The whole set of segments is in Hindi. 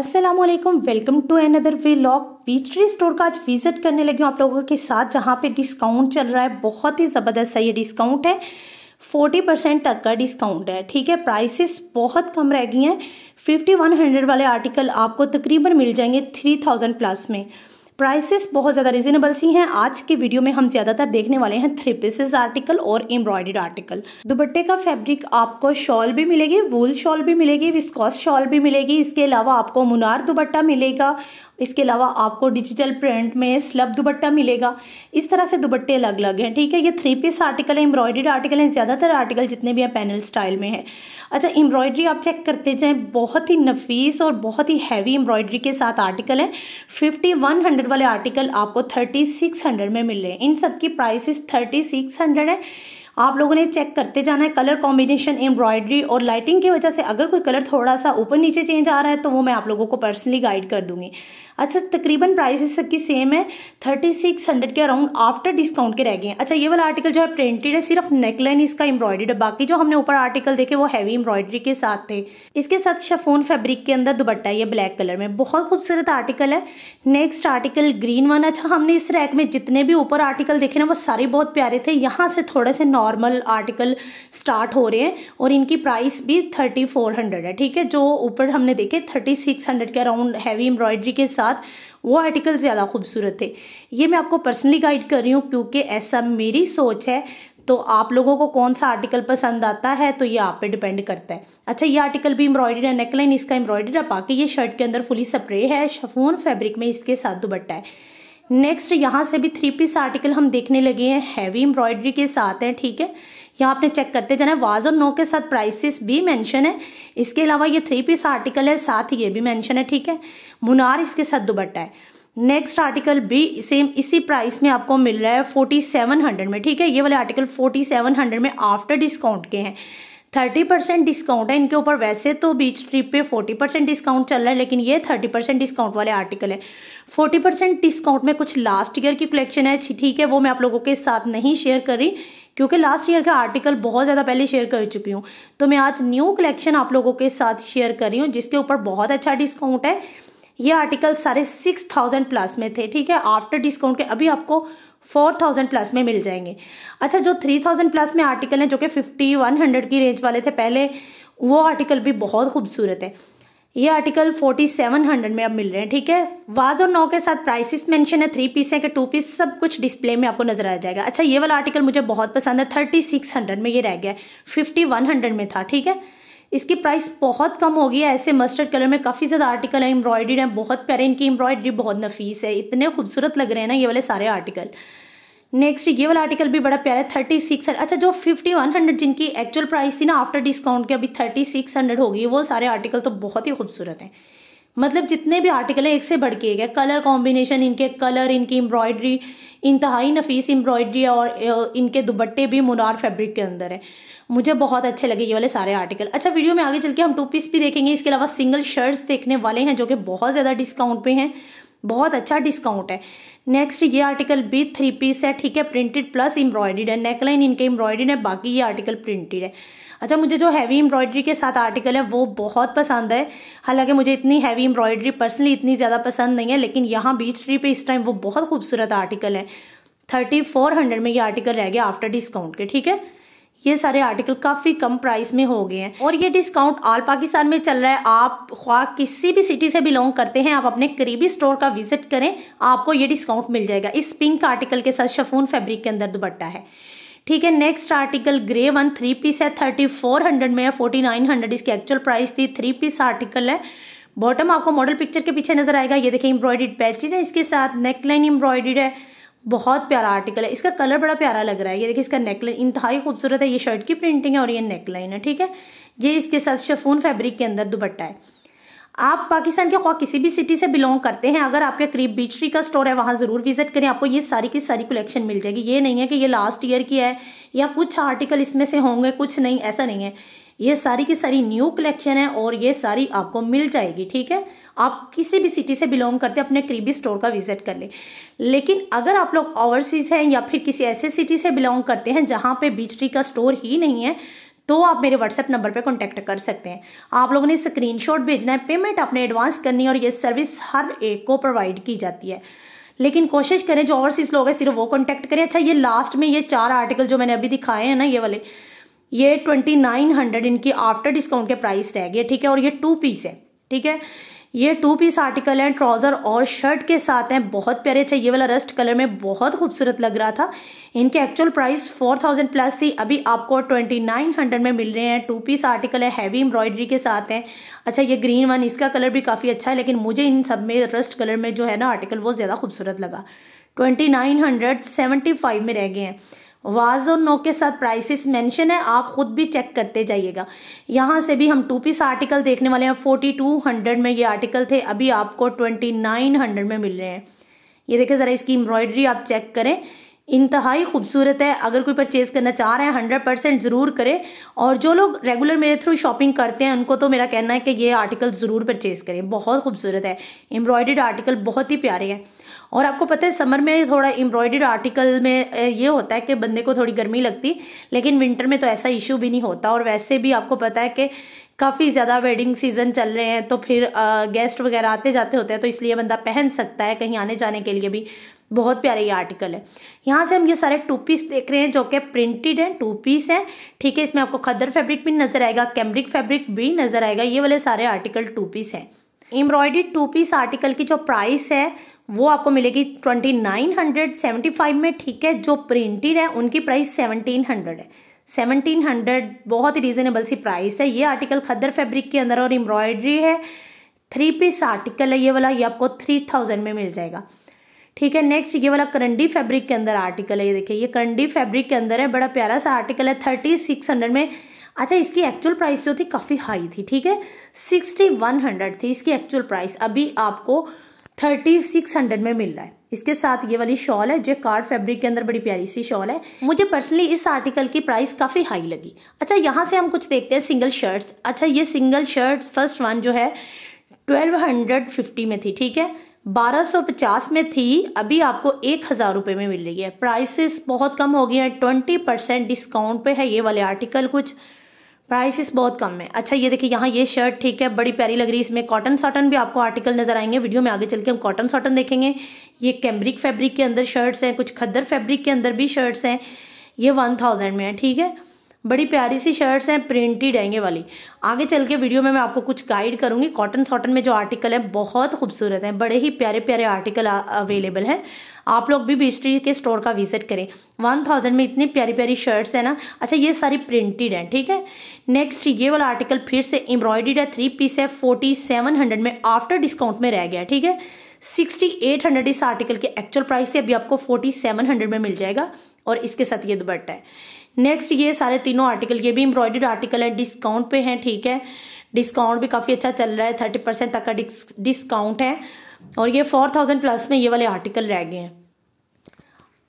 अस्सलामुअलैकुम, welcome to another vlog. Beach tree store का आज विज़िट करने लगी हूँ आप लोगों के साथ, जहाँ पे डिस्काउंट चल रहा है। बहुत ही ज़बरदस्त सा ये डिस्काउंट है, 40% तक का डिस्काउंट है। ठीक है, प्राइसेस बहुत कम रह गई हैं। 5100 वाले आर्टिकल आपको तकरीबन मिल जाएंगे 3000 प्लस में। प्राइसेस बहुत ज़्यादा रिजनेबल सी हैं। आज के वीडियो में हम ज़्यादातर देखने वाले हैं थ्री पीसेस आर्टिकल और एम्ब्रॉयडर्ड आर्टिकल। दुपट्टे का फैब्रिक आपको शॉल भी मिलेगी, वूल शॉल भी मिलेगी, विस्कॉस शॉल भी मिलेगी। इसके अलावा आपको मुनार दुपट्टा मिलेगा। इसके अलावा आपको डिजिटल प्रिंट में स्लब दुपट्टा मिलेगा। इस तरह से दुपट्टे अलग अलग हैं। ठीक है, ये थ्री पीस आर्टिकल है, एम्ब्रॉयडर्ड आर्टिकल हैं। ज़्यादातर आर्टिकल जितने भी हैं पैनल स्टाइल में है। अच्छा, एम्ब्रॉयडरी आप चेक करते जाएँ, बहुत ही नफीस और बहुत ही हैवी एम्ब्रॉयडरी के साथ आर्टिकल है। 5100 वाले आर्टिकल आपको 3600 में मिल रहे हैं। इन सब की प्राइसेस 3600 है। आप लोगों ने चेक करते जाना है। कलर कॉम्बिनेशन, एम्ब्रॉयडरी और लाइटिंग की वजह से अगर कोई कलर थोड़ा सा ऊपर नीचे चेंज आ रहा है तो वो मैं आप लोगों को पर्सनली गाइड कर दूंगी। अच्छा, तकरीबन प्राइसेस सबकी सेम है, 3600 के अराउंड आफ्टर डिस्काउंट के रह गए हैं। अच्छा, ये वाला आर्टिकल जो है प्रिंटेड है, सिर्फ नेकलाइन इसका एम्ब्रॉयडर्ड है। बाकी जो हमने ऊपर आर्टिकल देखे वो हैवी एम्ब्रॉयडरी के साथ थे। इसके साथ शिफॉन फैब्रिक के अंदर दुपट्टा है, ये ब्लैक कलर में। बहुत खूबसूरत आर्टिकल है। Next article green one. अच्छा, हमने इस रैक में जितने भी ऊपर आर्टिकल देखे ना वो सारे बहुत प्यारे थे। यहाँ से थोड़े से नॉर्मल आर्टिकल स्टार्ट हो रहे हैं और इनकी प्राइस भी 3400 है। ठीक है, जो ऊपर हमने देखे 3600 के अराउंड हैवी एम्ब्रॉयडरी के साथ, वो आर्टिकल ज़्यादा खूबसूरत थे। ये मैं आपको पर्सनली गाइड कर रही हूँ क्योंकि ऐसा मेरी सोच है। तो आप लोगों को कौन सा आर्टिकल पसंद आता है तो ये आप पे डिपेंड करता है। अच्छा, ये आर्टिकल भी एम्ब्रॉयडर्ड है, नेकलाइन इसका एम्ब्रॉयडर्ड है। बाकी ये शर्ट के अंदर फुली स्प्रे है, शिफॉन फैब्रिक में इसके साथ दुपट्टा है। नेक्स्ट यहाँ से भी थ्री पीस आर्टिकल हम देखने लगे हैं, हैवी एम्ब्रॉयडरी के साथ हैं। ठीक है, यहाँ आपने चेक करते जाना है। वाज और नो के साथ प्राइसेस भी मेंशन है। इसके अलावा ये थ्री पीस आर्टिकल है, साथ ही ये भी मेंशन है। ठीक है, मुनार इसके साथ दुपट्टा है। नेक्स्ट आर्टिकल भी सेम इसी प्राइस में आपको मिल रहा है 4700 में। ठीक है, ये वाले आर्टिकल 4700 में आफ्टर डिस्काउंट के हैं। 30% डिस्काउंट है इनके ऊपर। वैसे तो बीच ट्री पे 40% डिस्काउंट चल रहा है, लेकिन ये 30% डिस्काउंट वाले आर्टिकल है। 40% डिस्काउंट में कुछ लास्ट ईयर की कलेक्शन है। ठीक है, वो मैं आप लोगों के साथ नहीं शेयर कर रही क्योंकि लास्ट ईयर का आर्टिकल बहुत ज़्यादा पहले शेयर कर चुकी हूँ। तो मैं आज न्यू कलेक्शन आप लोगों के साथ शेयर कर रही हूँ जिसके ऊपर बहुत अच्छा डिस्काउंट है। ये आर्टिकल 6500 प्लस में थे। ठीक है, आफ्टर डिस्काउंट के अभी आपको 4000 प्लस में मिल जाएंगे। अच्छा, जो 3000 प्लस में आर्टिकल हैं जो कि 5100 की रेंज वाले थे पहले, वो आर्टिकल भी बहुत खूबसूरत है। ये आर्टिकल 4700 में अब मिल रहे हैं। ठीक है, वाज और नौ के साथ प्राइसेस मेंशन है। थ्री पीस है कि टू पीस, सब कुछ डिस्प्ले में आपको नजर आ जाएगा। अच्छा, ये वाला आर्टिकल मुझे बहुत पसंद है, 3600 में ये रह गया, 5100 में था। ठीक है, इसकी प्राइस बहुत कम हो गई है। ऐसे मस्टर्ड कलर में काफ़ी ज़्यादा आर्टिकल है, एम्ब्रॉयडर्ड है, बहुत प्यारे। इनकी एम्ब्रॉयडरी बहुत नफीस है, इतने खूबसूरत लग रहे हैं ना ये वाले सारे आर्टिकल। नेक्स्ट ये वाला आर्टिकल भी बड़ा प्यारा है, 3600। अच्छा, जो 5100 जिनकी एक्चुअल प्राइस थी ना आफ्टर डिस्काउंट के, अभी 3600 हो गई। वो सारे आर्टिकल तो बहुत ही खूबसूरत हैं। मतलब जितने भी आर्टिकल हैं एक से बढ़ के एक है। कलर कॉम्बिनेशन इनके, कलर इनकी एम्ब्रॉयडरी, इंतहाई नफीस एम्ब्रॉयडरी है और इनके दुपट्टे भी मुनार फैब्रिक के अंदर है। मुझे बहुत अच्छे लगे ये वाले सारे आर्टिकल। अच्छा, वीडियो में आगे चल के हम टू पीस भी देखेंगे। इसके अलावा सिंगल शर्ट्स देखने वाले हैं जो कि बहुत ज़्यादा डिस्काउंट पे हैं, बहुत अच्छा डिस्काउंट है। नेक्स्ट ये आर्टिकल भी थ्री पीस है। ठीक है, प्रिंटेड प्लस एम्ब्रॉयडर्ड है, नेकलाइन इनके एम्ब्रॉयडर्ड है, बाकी ये आर्टिकल प्रिंटेड है। अच्छा, मुझे जो हैवी एम्ब्रॉयडरी के साथ आर्टिकल है वो बहुत पसंद है। हालांकि मुझे इतनी हैवी एम्ब्रॉयडरी पर्सनली इतनी ज़्यादा पसंद नहीं है, लेकिन यहाँ बीच ट्री पे इस टाइम वो बहुत खूबसूरत आर्टिकल है। 3400 में ये आर्टिकल रह गया आफ्टर डिस्काउंट के। ठीक है, ये सारे आर्टिकल काफ़ी कम प्राइस में हो गए हैं और ये डिस्काउंट ऑल पाकिस्तान में चल रहा है। आप ख्वाह किसी भी सिटी से बिलोंग करते हैं, आप अपने करीबी स्टोर का विजिट करें, आपको ये डिस्काउंट मिल जाएगा। इस पिंक आर्टिकल के साथ शिफॉन फैब्रिक के अंदर दुपट्टा है। ठीक है, next article grey one, three piece है, 3400 में है, 4900 इसकी एक्चुअल प्राइस थी। थ्री पीस आर्टिकल है। बॉटम आपको मॉडल पिक्चर के पीछे नजर आएगा। ये देखिए, एम्ब्रॉयडर्ड पैचेज है इसके साथ, नेकलाइन एम्ब्रॉयडर्ड है। बहुत प्यारा आर्टिकल है, इसका कलर बड़ा प्यारा लग रहा है। ये देखिए, इसका नेकलाइन इंतहाई खूबसूरत है। ये शर्ट की प्रिंटिंग है और ये नेकलाइन है। ठीक है, ये इसके साथ शिफॉन फैब्रिक के अंदर दुपट्टा है। आप पाकिस्तान के किसी भी सिटी से बिलोंग करते हैं, अगर आपके करीब बीच ट्री का स्टोर है वहाँ ज़रूर विजिट करें, आपको ये सारी की सारी कलेक्शन मिल जाएगी। ये नहीं है कि ये लास्ट ईयर की है या कुछ आर्टिकल इसमें से होंगे कुछ नहीं, ऐसा नहीं है। ये सारी की सारी न्यू कलेक्शन है और ये सारी आपको मिल जाएगी। ठीक है, आप किसी भी सिटी से बिलोंग करते हैं अपने करीबी स्टोर का विजिट कर लें। लेकिन अगर आप लोग ओवरसीज़ हैं या फिर किसी ऐसे सिटी से बिलोंग करते हैं जहाँ पे बीच ट्री का स्टोर ही नहीं है, तो आप मेरे व्हाट्सएप नंबर पे कांटेक्ट कर सकते हैं। आप लोगों ने स्क्रीनशॉट भेजना है, पेमेंट आपने एडवांस करनी है और ये सर्विस हर एक को प्रोवाइड की जाती है। लेकिन कोशिश करें जो ओवरसीज लोग हैं सिर्फ वो कांटेक्ट करें। अच्छा, ये लास्ट में ये चार आर्टिकल जो मैंने अभी दिखाए हैं ना, ये वाले, ये 2900 इनकी आफ्टर डिस्काउंट के प्राइस टैग, ये ठीक है। और ये 2 पीस है, ठीक है, ये 2 पीस आर्टिकल हैं, ट्राउज़र और शर्ट के साथ हैं, बहुत प्यारे। अच्छा, ये वाला रस्ट कलर में बहुत खूबसूरत लग रहा था। इनके एक्चुअल प्राइस 4000 प्लस थी, अभी आपको 2900 में मिल रहे हैं। 2 पीस आर्टिकल है, हैवी एम्ब्रॉयडरी के साथ हैं। अच्छा, ये ग्रीन वन, इसका कलर भी काफ़ी अच्छा है, लेकिन मुझे इन सब में रस्ट कलर में जो है ना आर्टिकल वो ज़्यादा खूबसूरत लगा। 2975 में रह गए हैं। वाज और नो के साथ प्राइसेस मेंशन है, आप ख़ुद भी चेक करते जाइएगा। यहाँ से भी हम 2 पीस आर्टिकल देखने वाले हैं। 4200 में ये आर्टिकल थे, अभी आपको 2900 में मिल रहे हैं। ये देखें ज़रा, इसकी एम्ब्रॉयडरी आप चेक करें, इंतहाई खूबसूरत है। अगर कोई परचेज़ करना चाह रहे हैं 100% ज़रूर करें। और जो लोग रेगुलर मेरे थ्रू शॉपिंग करते हैं उनको तो मेरा कहना है कि ये आर्टिकल ज़रूर परचेज़ करें, बहुत खूबसूरत है। एम्ब्रॉयडर्ड आर्टिकल बहुत ही प्यारे हैं। और आपको पता है समर में थोड़ा एम्ब्रॉयडर्ड आर्टिकल में ये होता है कि बंदे को थोड़ी गर्मी लगती, लेकिन विंटर में तो ऐसा इशू भी नहीं होता। और वैसे भी आपको पता है कि काफ़ी ज़्यादा वेडिंग सीज़न चल रहे हैं, तो फिर गेस्ट वगैरह आते जाते होते हैं, तो इसलिए बंदा पहन सकता है कहीं आने जाने के लिए भी। बहुत प्यारे ये आर्टिकल है। यहाँ से हम ये सारे 2 पीस देख रहे हैं जो कि प्रिंटेड हैं, 2 पीस हैं, ठीक है। इसमें आपको खद्दर फैब्रिक भी नज़र आएगा, कैम्ब्रिक फैब्रिक भी नज़र आएगा। ये वाले सारे आर्टिकल 2 पीस हैं। एम्ब्रॉयडर्ड 2 पीस आर्टिकल की जो प्राइस है वो आपको मिलेगी 2975 में, ठीक है। जो प्रिंटेड है उनकी प्राइस 1700 है, 1700 बहुत ही रीज़नेबल सी प्राइस है। ये आर्टिकल खद्दर फैब्रिक के अंदर और एम्ब्रॉयडरी है, 3 पीस आर्टिकल है ये वाला, ये आपको 3000 में मिल जाएगा, ठीक है। नेक्स्ट ये वाला करंडी फैब्रिक के अंदर आर्टिकल है, ये देखिए, ये करंडी फैब्रिक के अंदर है, बड़ा प्यारा सा आर्टिकल है, 3600 में। अच्छा, इसकी एक्चुअल प्राइस जो थी काफ़ी हाई थी, ठीक है, 6100 थी इसकी एक्चुअल प्राइस, अभी आपको 3600 में मिल रहा है। इसके साथ ये वाली शॉल है, जो कार्ड फैब्रिक के अंदर बड़ी प्यारी सी शॉल है। मुझे पर्सनली इस आर्टिकल की प्राइस काफ़ी हाई लगी। अच्छा, यहाँ से हम कुछ देखते हैं सिंगल शर्ट्स। अच्छा, ये सिंगल शर्ट्स फर्स्ट वन जो है 1250 में थी, ठीक है, 1250 में थी, अभी आपको 1000 रुपये में मिल रही है। प्राइसेस बहुत कम हो गई हैं, 20% डिस्काउंट पे है ये वाले आर्टिकल, कुछ प्राइसेस बहुत कम है। अच्छा, ये देखिए यहाँ ये शर्ट, ठीक है, बड़ी प्यारी लग रही है। इसमें कॉटन साटन भी आपको आर्टिकल नज़र आएंगे, वीडियो में आगे चल के हम कॉटन साटन देखेंगे। ये कैम्ब्रिक फैब्रिक के अंदर शर्ट्स हैं, कुछ खद्दर फैब्रिक के अंदर भी शर्ट्स हैं। ये 1000 में है, ठीक है, बड़ी प्यारी सी शर्ट्स हैं, प्रिंटेड हैं ये वाली। आगे चल के वीडियो में मैं आपको कुछ गाइड करूँगी। कॉटन साटन में जो आर्टिकल हैं बहुत खूबसूरत हैं, बड़े ही प्यारे प्यारे आर्टिकल अवेलेबल हैं। आप लोग भी बीच ट्री के स्टोर का विजिट करें। 1000 में इतनी प्यारी प्यारी शर्ट्स हैं ना। अच्छा, ये सारी प्रिंटेड हैं, ठीक है। नेक्स्ट ये वाला आर्टिकल फिर से एम्ब्रॉयडर्ड है, 3 पीस है, 4700 में आफ्टर डिस्काउंट में रह गया, ठीक है। 6800 इस आर्टिकल की एक्चुअल प्राइस थी, अभी आपको 4700 में मिल जाएगा। और इसके साथ ये दुपट्टा है। नेक्स्ट ये सारे तीनों आर्टिकल, ये भी एम्ब्रॉयडर्ड आर्टिकल है, डिस्काउंट पे हैं, ठीक है, डिस्काउंट भी काफ़ी अच्छा चल रहा है, 30% तक का डिस्काउंट है। और ये 4000 प्लस में ये वाले आर्टिकल रह गए हैं।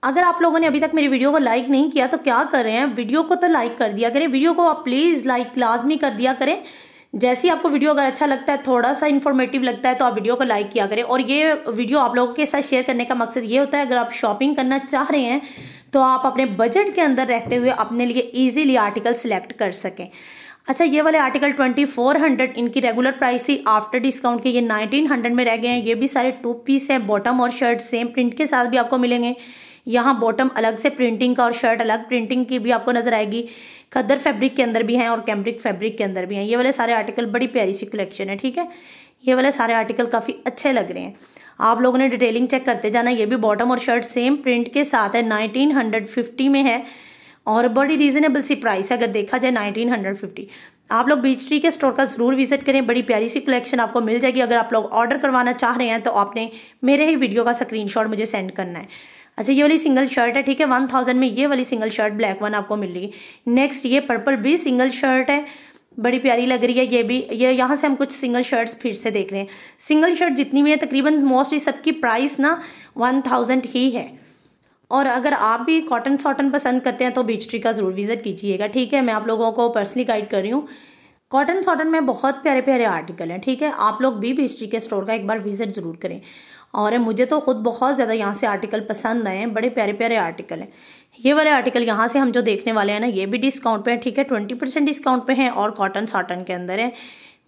अगर आप लोगों ने अभी तक मेरी वीडियो को लाइक नहीं किया तो क्या कर रहे हैं, वीडियो को तो लाइक कर दिया करें, वीडियो को आप प्लीज़ लाइक लाजमी कर दिया करें। जैसे ही आपको वीडियो अगर अच्छा लगता है, थोड़ा सा इन्फॉर्मेटिव लगता है, तो आप वीडियो को लाइक किया करें। और ये वीडियो आप लोगों के साथ शेयर करने का मकसद ये होता है, अगर आप शॉपिंग करना चाह रहे हैं तो आप अपने बजट के अंदर रहते हुए अपने लिए इजीली आर्टिकल सिलेक्ट कर सकें। अच्छा, ये वाले आर्टिकल 2400 इनकी रेगुलर प्राइस थी, आफ्टर डिस्काउंट के ये 1900 में रह गए हैं। ये भी सारे 2 पीस हैं, बॉटम और शर्ट सेम प्रिंट के साथ भी आपको मिलेंगे। यहाँ बॉटम अलग से प्रिंटिंग का और शर्ट अलग प्रिंटिंग की भी आपको नजर आएगी। खद्दर फैब्रिक के अंदर भी हैं और कैम्ब्रिक फैब्रिक के अंदर भी हैं। ये वाले सारे आर्टिकल बड़ी प्यारी सी कलेक्शन है, ठीक है। ये वाले सारे आर्टिकल काफ़ी अच्छे लग रहे हैं, आप लोगों ने डिटेलिंग चेक करते जाना। ये भी बॉटम और शर्ट सेम प्रिंट के साथ है, 1950 में है और बड़ी रीजनेबल सी प्राइस है अगर देखा जाए, 1950। आप लोग बीच ट्री के स्टोर का ज़रूर विजिट करें, बड़ी प्यारी सी कलेक्शन आपको मिल जाएगी। अगर आप लोग ऑर्डर करवाना चाह रहे हैं तो आपने मेरे ही वीडियो का स्क्रीनशॉट मुझे सेंड करना है। अच्छा, ये वाली सिंगल शर्ट है, ठीक है, 1000 में ये वाली सिंगल शर्ट ब्लैक वन आपको मिल रही है। नेक्स्ट ये पर्पल भी सिंगल शर्ट है, बड़ी प्यारी लग रही है ये भी। ये यहाँ से हम कुछ सिंगल शर्ट्स फिर से देख रहे हैं। सिंगल शर्ट जितनी भी है तकरीबन मोस्टली सबकी प्राइस ना 1000 ही है। और अगर आप भी कॉटन सॉटन पसंद करते हैं तो बीच ट्री का ज़रूर विजिट कीजिएगा, ठीक है। मैं आप लोगों को पर्सनली गाइड कर रही हूँ। कॉटन सॉटन में बहुत प्यारे प्यारे आर्टिकल हैं, ठीक है। आप लोग भी बीच ट्री के स्टोर का एक बार विजिट ज़रूर करें। और मुझे तो खुद बहुत ज़्यादा यहाँ से आर्टिकल पसंद आए हैं, बड़े प्यारे प्यारे आर्टिकल हैं। ये वाले आर्टिकल यहाँ से हम जो देखने वाले हैं ना, ये भी डिस्काउंट पे हैं, ठीक है, 20% डिस्काउंट पे हैं और कॉटन सॉटन के अंदर है।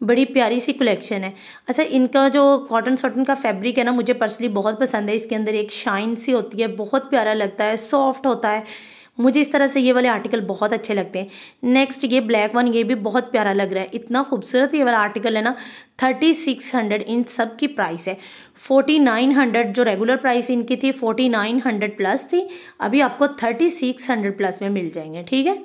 बड़ी प्यारी सी कलेक्शन है। अच्छा, इनका जो कॉटन सॉटन का फैब्रिक है ना, मुझे पर्सनली बहुत पसंद है। इसके अंदर एक शाइन सी होती है, बहुत प्यारा लगता है, सॉफ्ट होता है। मुझे इस तरह से ये वाले आर्टिकल बहुत अच्छे लगते हैं। नेक्स्ट ये ब्लैक वन, ये भी बहुत प्यारा लग रहा है। इतना खूबसूरत ये वाला आर्टिकल है ना। 3600 इन सब की प्राइस है। 4900 जो रेगुलर प्राइस इनकी थी, 4900 प्लस थी, अभी आपको 3600 प्लस में मिल जाएंगे, ठीक है।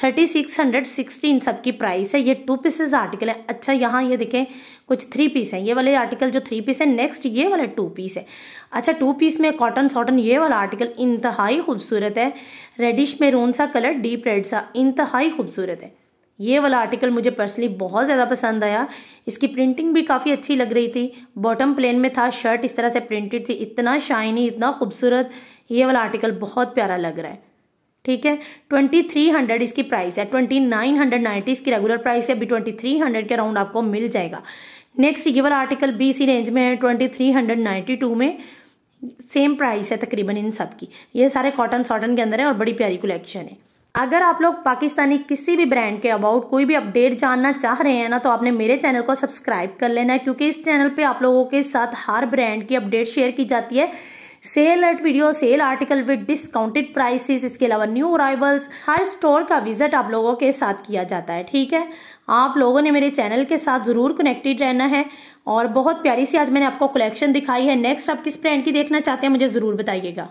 3660 इन सब की प्राइस है। ये 2 पीसेज आर्टिकल है। अच्छा, यहाँ ये देखें कुछ 3 पीस हैं। ये वाले आर्टिकल जो 3 पीस है, नेक्स्ट ये वाला 2 पीस है। अच्छा, 2 पीस में कॉटन सॉटन ये वाला आर्टिकल इंतहाई खूबसूरत है। रेडिश मेरून सा कलर, डीप रेड सा, इंतहाई खूबसूरत है। ये वाला आर्टिकल मुझे पर्सनली बहुत ज़्यादा पसंद आया। इसकी प्रिंटिंग भी काफ़ी अच्छी लग रही थी। बॉटम प्लेन में था, शर्ट इस तरह से प्रिंटेड थी। इतना शाइनी, इतना खूबसूरत ये वाला आर्टिकल बहुत प्यारा लग रहा है, ठीक है। 2300 इसकी प्राइस है। 2990 इसकी रेगुलर प्राइस है, अभी 2300 के अराउंड आपको मिल जाएगा। नेक्स्ट ये वाला आर्टिकल भी इसी रेंज में है, 2392 में। सेम प्राइस है तकरीबन इन सब की। ये सारे कॉटन सॉटन के अंदर है और बड़ी प्यारी कलेक्शन है। अगर आप लोग पाकिस्तानी किसी भी ब्रांड के अबाउट कोई भी अपडेट जानना चाह रहे हैं ना, तो आपने मेरे चैनल को सब्सक्राइब कर लेना है, क्योंकि इस चैनल पे आप लोगों के साथ हर ब्रांड की अपडेट शेयर की जाती है। Sale alert video, sale article with discounted prices, इसके अलावा न्यू अराइवल्स, हर स्टोर का विजिट आप लोगों के साथ किया जाता है, ठीक है। आप लोगों ने मेरे चैनल के साथ ज़रूर कनेक्टेड रहना है। और बहुत प्यारी सी आज मैंने आपको कलेक्शन दिखाई है। नेक्स्ट आप किस ब्रांड की देखना चाहते हैं मुझे ज़रूर बताइएगा।